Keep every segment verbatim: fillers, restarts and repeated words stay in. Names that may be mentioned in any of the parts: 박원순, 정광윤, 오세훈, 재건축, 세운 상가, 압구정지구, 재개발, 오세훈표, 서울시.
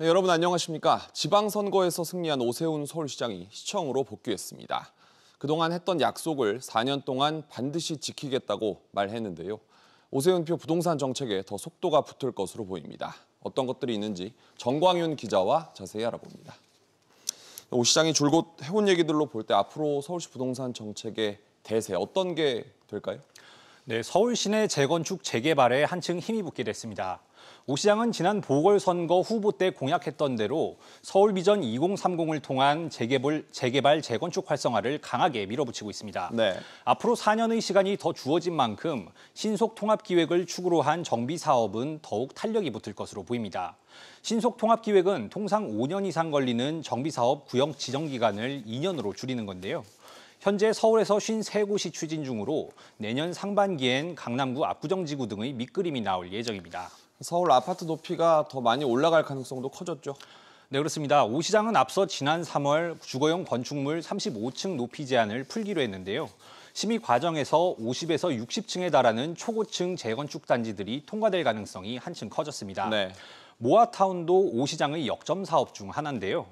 여러분 안녕하십니까? 지방선거에서 승리한 오세훈 서울시장이 시청으로 복귀했습니다. 그동안 했던 약속을 사 년 동안 반드시 지키겠다고 말했는데요. 오세훈표 부동산 정책에 더 속도가 붙을 것으로 보입니다. 어떤 것들이 있는지 정광윤 기자와 자세히 알아봅니다. 오 시장이 줄곧 해온 얘기들로 볼 때 앞으로 서울시 부동산 정책의 대세 어떤 게 될까요? 네, 서울 시내 재건축 재개발에 한층 힘이 붙게 됐습니다. 오 시장은 지난 보궐선거 후보 때 공약했던 대로 서울 비전 이공삼공을 통한 재개발, 재개발, 재건축 활성화를 강하게 밀어붙이고 있습니다. 네. 앞으로 사 년의 시간이 더 주어진 만큼 신속통합기획을 축으로 한 정비사업은 더욱 탄력이 붙을 것으로 보입니다. 신속통합기획은 통상 오 년 이상 걸리는 정비사업 구형 지정기간을 이 년으로 줄이는 건데요. 현재 서울에서 오십삼 곳이 추진 중으로 내년 상반기엔 강남구 압구정지구 등의 밑그림이 나올 예정입니다. 서울 아파트 높이가 더 많이 올라갈 가능성도 커졌죠? 네, 그렇습니다. 오 시장은 앞서 지난 삼 월 주거용 건축물 삼십오 층 높이 제한을 풀기로 했는데요. 심의 과정에서 오십에서 육십 층에 달하는 초고층 재건축 단지들이 통과될 가능성이 한층 커졌습니다. 네. 모아타운도 오 시장의 역점 사업 중 하나인데요.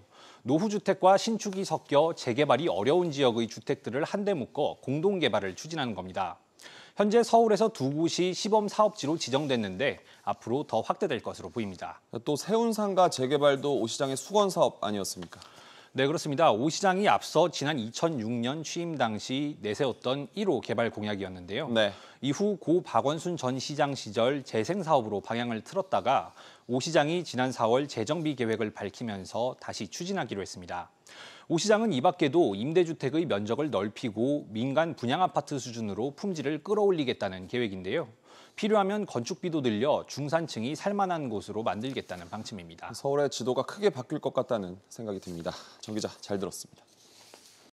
노후주택과 신축이 섞여 재개발이 어려운 지역의 주택들을 한데 묶어 공동개발을 추진하는 겁니다. 현재 서울에서 두 곳이 시범사업지로 지정됐는데 앞으로 더 확대될 것으로 보입니다. 또 세운 상가 재개발도 오 시장의 수건사업 아니었습니까? 네, 그렇습니다. 오 시장이 앞서 지난 이천육 년 취임 당시 내세웠던 일 호 개발 공약이었는데요. 네. 이후 고 박원순 전 시장 시절 재생사업으로 방향을 틀었다가 오 시장이 지난 사 월 재정비 계획을 밝히면서 다시 추진하기로 했습니다. 오 시장은 이 밖에도 임대주택의 면적을 넓히고 민간 분양아파트 수준으로 품질을 끌어올리겠다는 계획인데요. 필요하면 건축비도 늘려 중산층이 살만한 곳으로 만들겠다는 방침입니다. 서울의 지도가 크게 바뀔 것 같다는 생각이 듭니다. 정 기자, 잘 들었습니다.